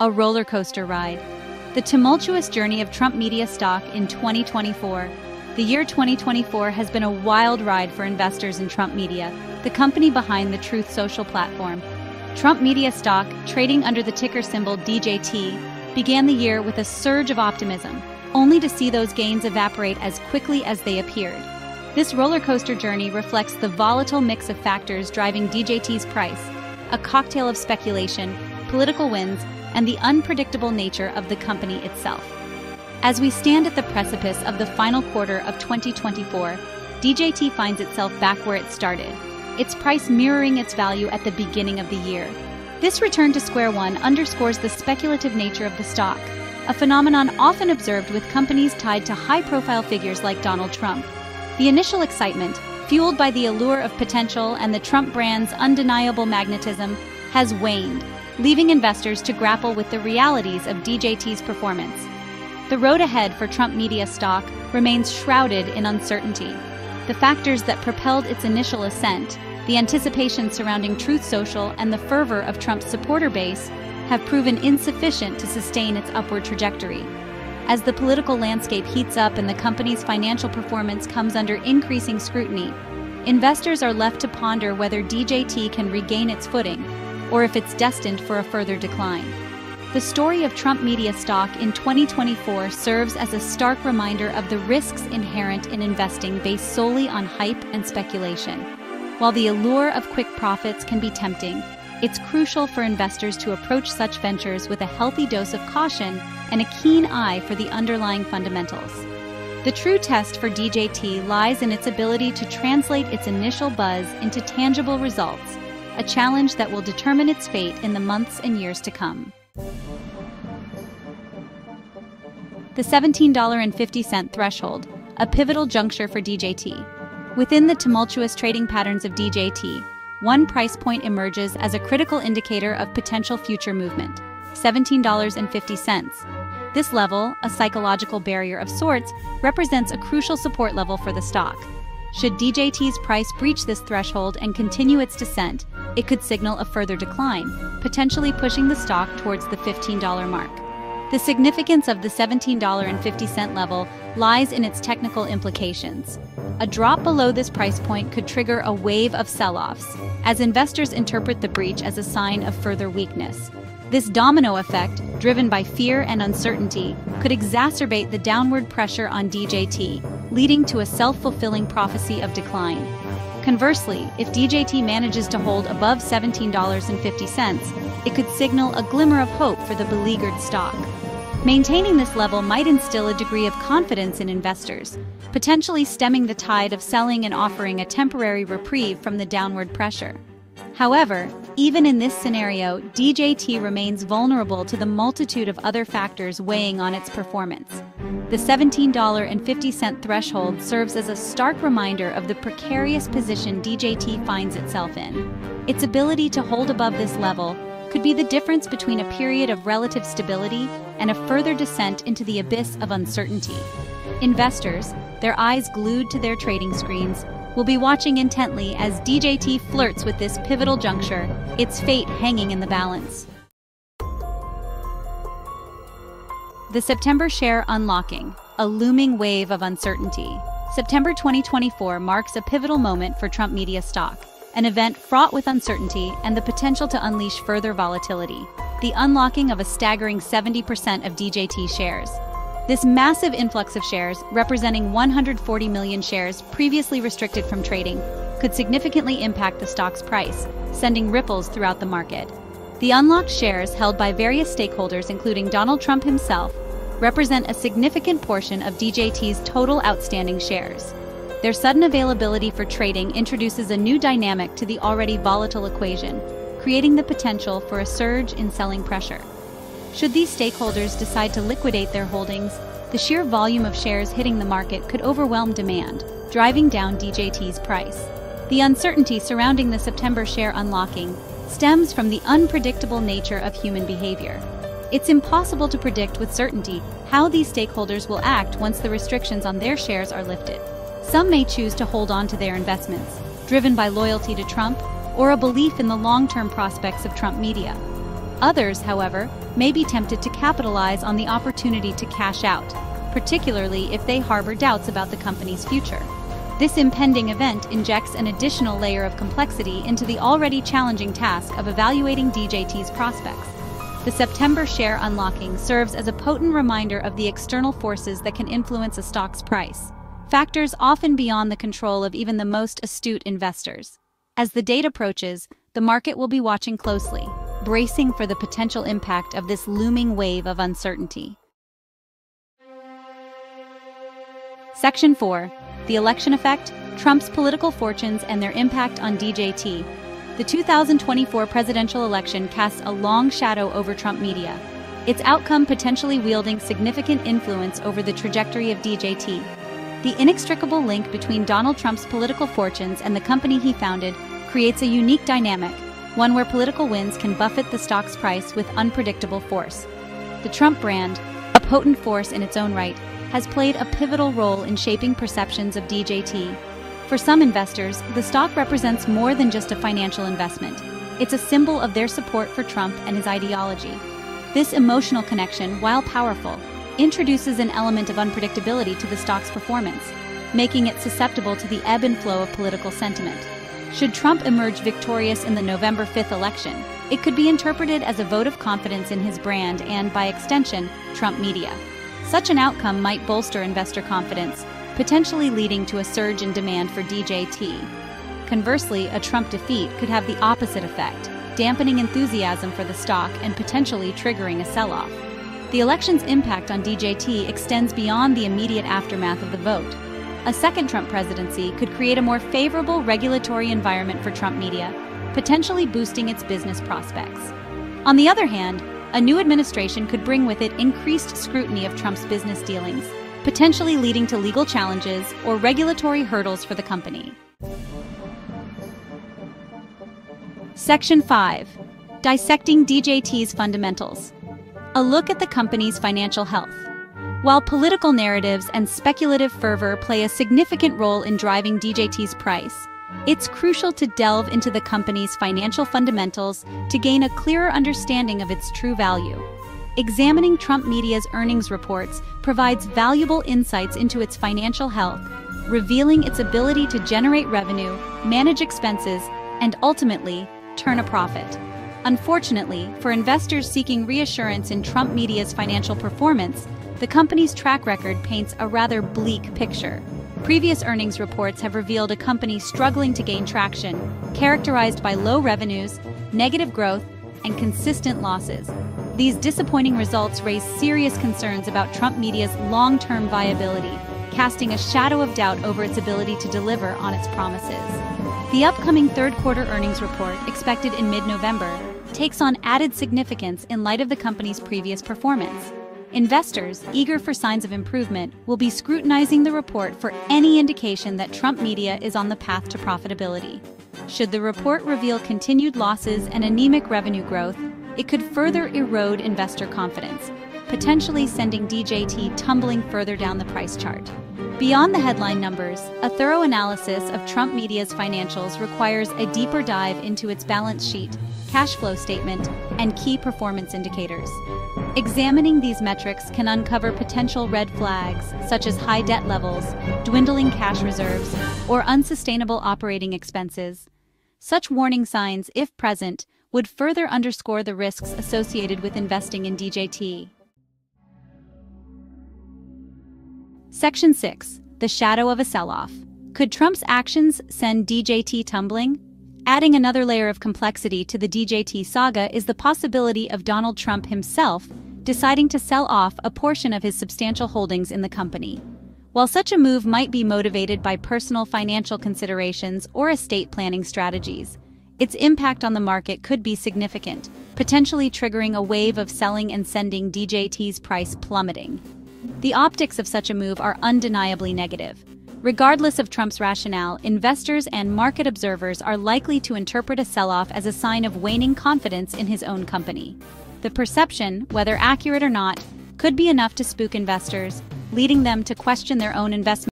a roller coaster ride. The tumultuous journey of Trump Media stock in 2024. The year 2024 has been a wild ride for investors in Trump Media, the company behind the Truth Social platform. Trump Media stock, trading under the ticker symbol DJT, began the year with a surge of optimism, only to see those gains evaporate as quickly as they appeared. This roller coaster journey reflects the volatile mix of factors driving DJT's price, a cocktail of speculation, political winds, and the unpredictable nature of the company itself. As we stand at the precipice of the final quarter of 2024, DJT finds itself back where it started, its price mirroring its value at the beginning of the year. This return to square one underscores the speculative nature of the stock, a phenomenon often observed with companies tied to high-profile figures like Donald Trump. The initial excitement, fueled by the allure of potential and the Trump brand's undeniable magnetism, has waned, leaving investors to grapple with the realities of DJT's performance. The road ahead for Trump Media stock remains shrouded in uncertainty. The factors that propelled its initial ascent, the anticipation surrounding Truth Social, and the fervor of Trump's supporter base have proven insufficient to sustain its upward trajectory. As the political landscape heats up and the company's financial performance comes under increasing scrutiny, investors are left to ponder whether DJT can regain its footing, or if it's destined for a further decline. The story of Trump Media stock in 2024 serves as a stark reminder of the risks inherent in investing based solely on hype and speculation. While the allure of quick profits can be tempting, it's crucial for investors to approach such ventures with a healthy dose of caution and a keen eye for the underlying fundamentals. The true test for DJT lies in its ability to translate its initial buzz into tangible results, a challenge that will determine its fate in the months and years to come. The $17.50 threshold, a pivotal juncture for DJT. Within the tumultuous trading patterns of DJT, one price point emerges as a critical indicator of potential future movement, $17.50. This level, a psychological barrier of sorts, represents a crucial support level for the stock. Should DJT's price breach this threshold and continue its descent, it could signal a further decline, potentially pushing the stock towards the $15 mark. The significance of the $17.50 level lies in its technical implications. A drop below this price point could trigger a wave of sell-offs, as investors interpret the breach as a sign of further weakness. This domino effect, driven by fear and uncertainty, could exacerbate the downward pressure on DJT, leading to a self-fulfilling prophecy of decline. Conversely, if DJT manages to hold above $17.50, it could signal a glimmer of hope for the beleaguered stock. Maintaining this level might instill a degree of confidence in investors, potentially stemming the tide of selling and offering a temporary reprieve from the downward pressure. However, even in this scenario, DJT remains vulnerable to the multitude of other factors weighing on its performance. The $17.50 threshold serves as a stark reminder of the precarious position DJT finds itself in. Its ability to hold above this level could be the difference between a period of relative stability and a further descent into the abyss of uncertainty. Investors, their eyes glued to their trading screens, will be watching intently as DJT flirts with this pivotal juncture, its fate hanging in the balance. The September share unlocking, a looming wave of uncertainty. September 2024 marks a pivotal moment for Trump Media stock, an event fraught with uncertainty and the potential to unleash further volatility, the unlocking of a staggering 70% of DJT shares. This massive influx of shares, representing 140 million shares previously restricted from trading, could significantly impact the stock's price, sending ripples throughout the market. The unlocked shares, held by various stakeholders including Donald Trump himself, represent a significant portion of DJT's total outstanding shares. Their sudden availability for trading introduces a new dynamic to the already volatile equation, creating the potential for a surge in selling pressure. Should these stakeholders decide to liquidate their holdings, the sheer volume of shares hitting the market could overwhelm demand, driving down DJT's price. The uncertainty surrounding the September share unlocking stems from the unpredictable nature of human behavior. It's impossible to predict with certainty how these stakeholders will act once the restrictions on their shares are lifted. Some may choose to hold on to their investments, driven by loyalty to Trump or a belief in the long-term prospects of Trump Media. Others, however, may be tempted to capitalize on the opportunity to cash out, particularly if they harbor doubts about the company's future. This impending event injects an additional layer of complexity into the already challenging task of evaluating DJT's prospects. The September share unlocking serves as a potent reminder of the external forces that can influence a stock's price, factors often beyond the control of even the most astute investors. As the date approaches, the market will be watching closely, bracing for the potential impact of this looming wave of uncertainty. Section 4. The Election Effect, Trump's Political Fortunes and Their Impact on DJT. The 2024 presidential election casts a long shadow over Trump Media, its outcome potentially wielding significant influence over the trajectory of DJT. The inextricable link between Donald Trump's political fortunes and the company he founded creates a unique dynamic, one where political winds can buffet the stock's price with unpredictable force. The Trump brand, a potent force in its own right, has played a pivotal role in shaping perceptions of DJT. For some investors, the stock represents more than just a financial investment. It's a symbol of their support for Trump and his ideology. This emotional connection, while powerful, introduces an element of unpredictability to the stock's performance, making it susceptible to the ebb and flow of political sentiment. Should Trump emerge victorious in the November 5th election, it could be interpreted as a vote of confidence in his brand and, by extension, Trump Media. Such an outcome might bolster investor confidence, potentially leading to a surge in demand for DJT. Conversely, a Trump defeat could have the opposite effect, dampening enthusiasm for the stock and potentially triggering a sell-off. The election's impact on DJT extends beyond the immediate aftermath of the vote. A second Trump presidency could create a more favorable regulatory environment for Trump Media, potentially boosting its business prospects. On the other hand, a new administration could bring with it increased scrutiny of Trump's business dealings, potentially leading to legal challenges or regulatory hurdles for the company. Section 5. Dissecting DJT's fundamentals. A look at the company's financial health. While political narratives and speculative fervor play a significant role in driving DJT's price, it's crucial to delve into the company's financial fundamentals to gain a clearer understanding of its true value. Examining Trump Media's earnings reports provides valuable insights into its financial health, revealing its ability to generate revenue, manage expenses, and ultimately, turn a profit. Unfortunately, for investors seeking reassurance in Trump Media's financial performance, the company's track record paints a rather bleak picture. Previous earnings reports have revealed a company struggling to gain traction, characterized by low revenues, negative growth, and consistent losses. These disappointing results raise serious concerns about Trump Media's long-term viability, casting a shadow of doubt over its ability to deliver on its promises. The upcoming third-quarter earnings report, expected in mid-November, takes on added significance in light of the company's previous performance. Investors, eager for signs of improvement, will be scrutinizing the report for any indication that Trump Media is on the path to profitability. Should the report reveal continued losses and anemic revenue growth, it could further erode investor confidence, potentially sending DJT tumbling further down the price chart. Beyond the headline numbers, a thorough analysis of Trump Media's financials requires a deeper dive into its balance sheet, cash flow statement, and key performance indicators. Examining these metrics can uncover potential red flags, such as high debt levels, dwindling cash reserves, or unsustainable operating expenses. Such warning signs, if present, would further underscore the risks associated with investing in DJT. Section 6. The shadow of a sell-off. Could Trump's actions send DJT tumbling? Adding another layer of complexity to the DJT saga is the possibility of Donald Trump himself deciding to sell off a portion of his substantial holdings in the company. While such a move might be motivated by personal financial considerations or estate planning strategies, its impact on the market could be significant, potentially triggering a wave of selling and sending DJT's price plummeting. The optics of such a move are undeniably negative. Regardless of Trump's rationale, investors and market observers are likely to interpret a sell-off as a sign of waning confidence in his own company. The perception, whether accurate or not, could be enough to spook investors, leading them to question their own investment.